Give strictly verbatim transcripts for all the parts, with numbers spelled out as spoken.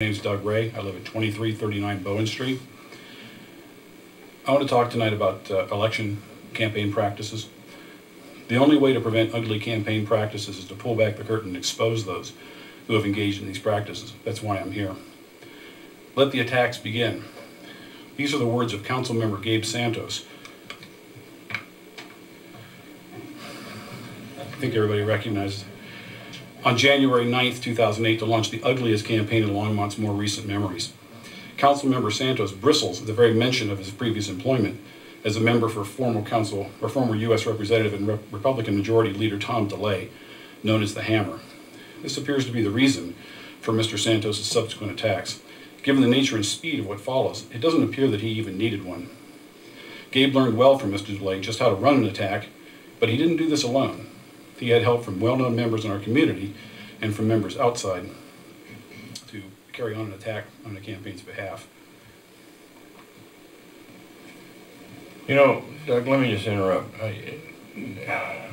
My name is Doug Wray. I live at twenty-three thirty-nine Bowen Street. I want to talk tonight about uh, election campaign practices. The only way to prevent ugly campaign practices is to pull back the curtain and expose those who have engaged in these practices. That's why I'm here. Let the attacks begin. These are the words of Councilmember Gabe Santos. I think everybody recognizes it. On January ninth, two thousand eight, to launch the ugliest campaign in Longmont's more recent memories. Councilmember Santos bristles at the very mention of his previous employment as a member for former council, or former U S Representative and Re Republican Majority Leader Tom DeLay, known as the Hammer. This appears to be the reason for Mister Santos' subsequent attacks. Given the nature and speed of what follows, it doesn't appear that he even needed one. Gabe learned well from Mister DeLay just how to run an attack, but he didn't do this alone. He had help from well-known members in our community and from members outside to carry on an attack on the campaign's behalf. You know, Doug, let me just interrupt. I,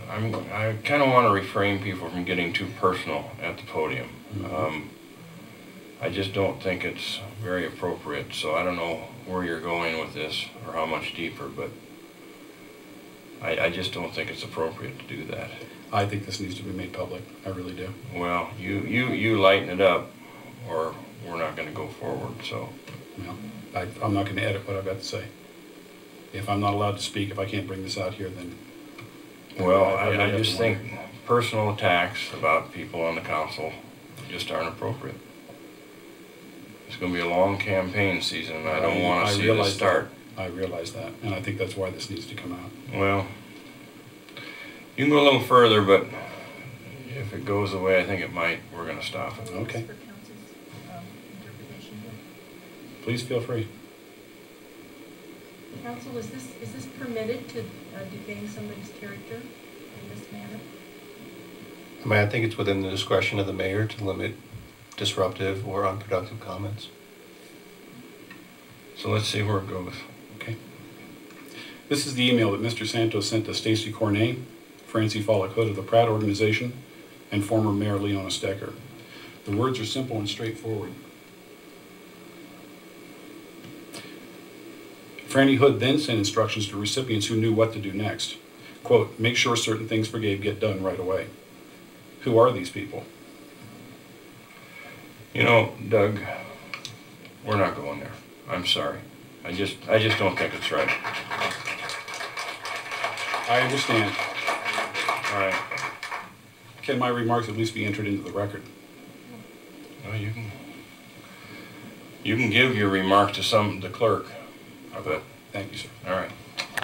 I'm, I kind of want to refrain people from getting too personal at the podium. Mm-hmm. um, I just don't think it's very appropriate, so I don't know where you're going with this or how much deeper, but I, I just don't think it's appropriate to do that. I think this needs to be made public. I really do. Well, you you, you lighten it up, or we're not going to go forward. So, no, I, I'm not going to edit what I've got to say. If I'm not allowed to speak, if I can't bring this out here, then. Well, I, I, I, I just think personal attacks about people on the council just aren't appropriate. It's going to be a long campaign season. And I don't want to see this start. That. I realize that, and I think that's why this needs to come out. Well. You can go a little further, but if it goes the way I think it might, we're going to stop it. Okay. Please feel free. Council, is this is this permitted to uh, defame somebody's character in this manner? I mean, I think it's within the discretion of the mayor to limit disruptive or unproductive comments. So let's see where it goes. Okay. This is the email that Mister Santos sent to Stacey Cornet, Francie Follick-Hood of the Pratt Organization, and former Mayor Leona Stecker. The words are simple and straightforward. Francie Hood then sent instructions to recipients who knew what to do next. Quote, make sure certain things for Gabe get done right away. Who are these people? You know, Doug, we're not going there. I'm sorry. I just, I just don't think it's right. I understand. All right. Can my remarks at least be entered into the record? Well, you can. You can give your remarks to some the clerk. I will. Thank you, sir. All right.